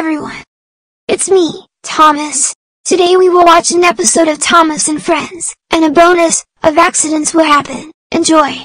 everyone. It's me, Thomas. Today we will watch an episode of Thomas and Friends, and a bonus of accidents will happen. Enjoy!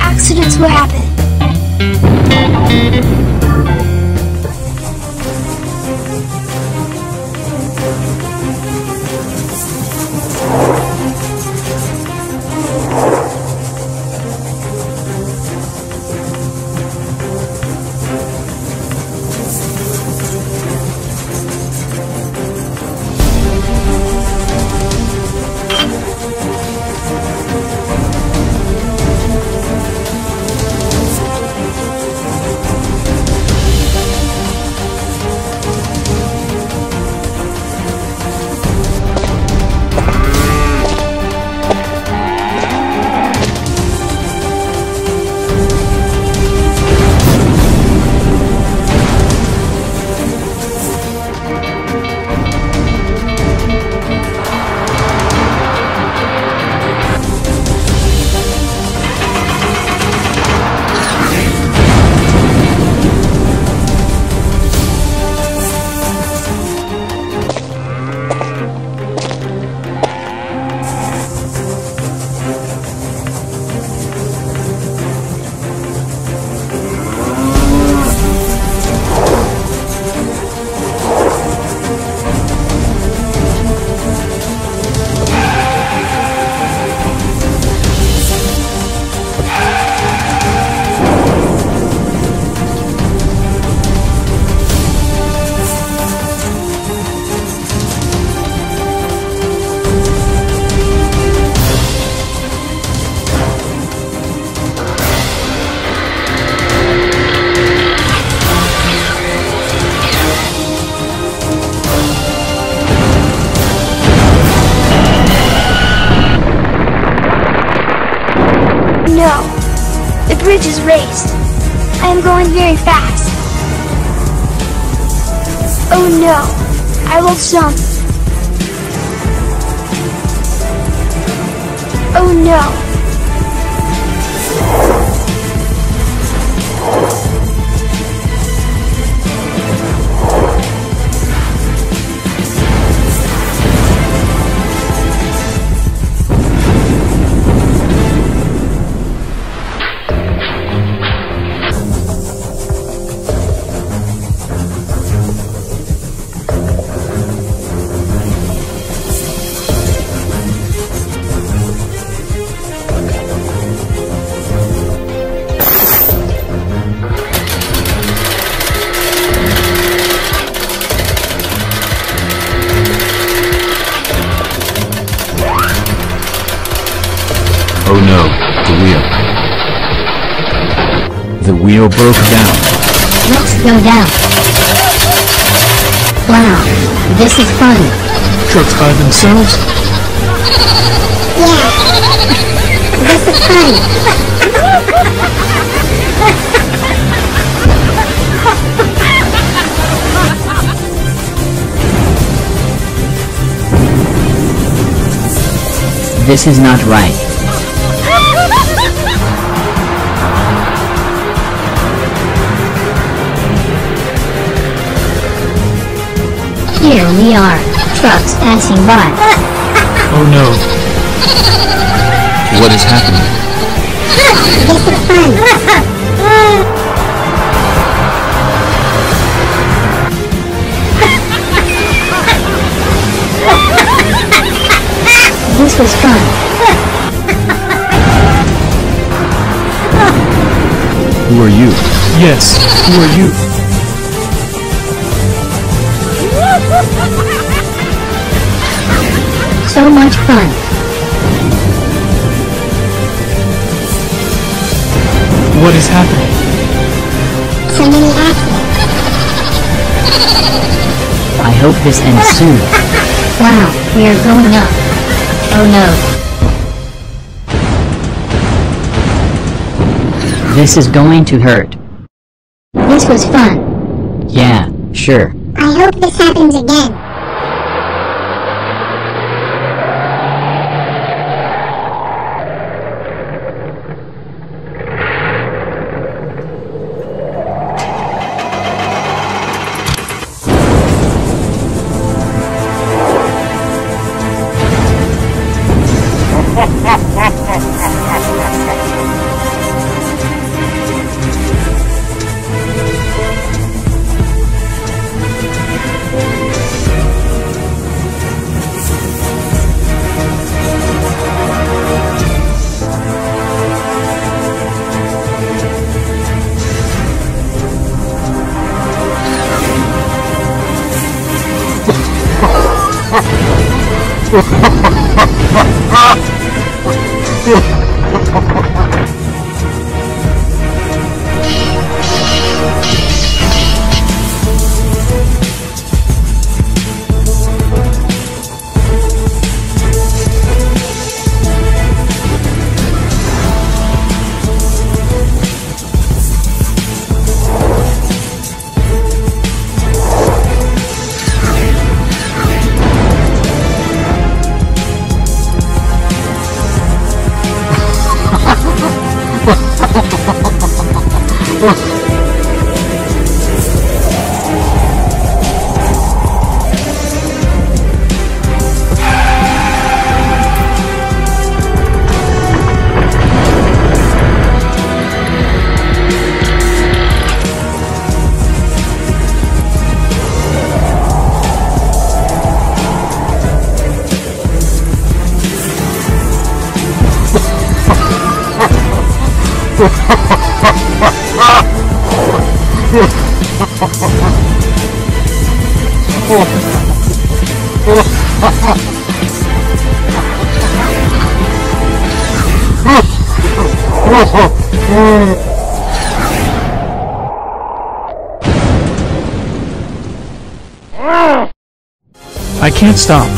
Accidents will happen. No, the bridge is raised. I am going very fast. Oh no, I will jump. Oh no. Oh no, the wheel. The wheel broke down. Let's go down. Wow, this is fun. Trucks by themselves? Yeah. This is fun. This is not right. Here we are, trucks passing by. Oh no. What is happening? This is fun. This was fun. Who are you? Yes, who are you? So much fun. What is happening? So many accidents. I hope this ends soon. Wow, we are going up. Oh no. This is going to hurt. This was fun. Yeah, sure. I hope this happens again. I can't stop.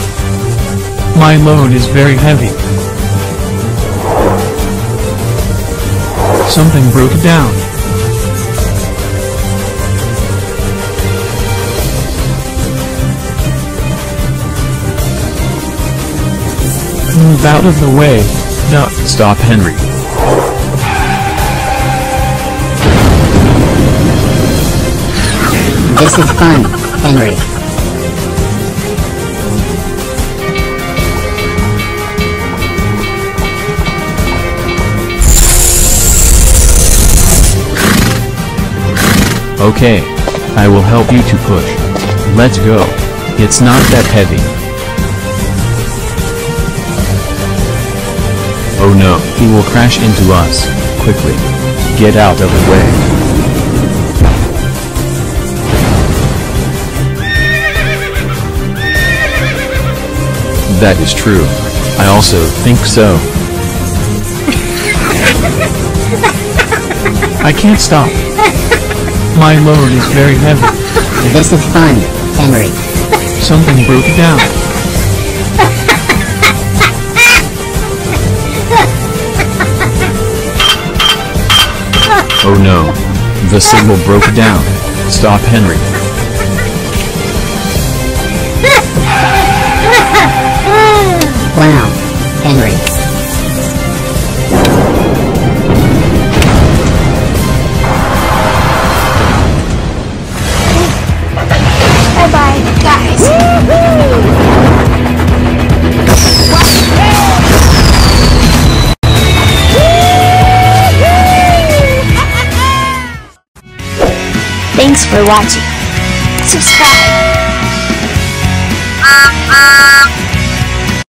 My load is very heavy. Something broke down. Move out of the way. No, stop, Henry. This is fun, Henry. Okay, I will help you to push. Let's go. It's not that heavy. Oh no, he will crash into us. Quickly. Get out of the way. That is true. I also think so. I can't stop. My load is very heavy. This is fun, Henry. Something broke down. Oh no. The signal broke down. Stop, Henry. Wow, Henry. Bye-bye, guys. Thanks for watching. Subscribe.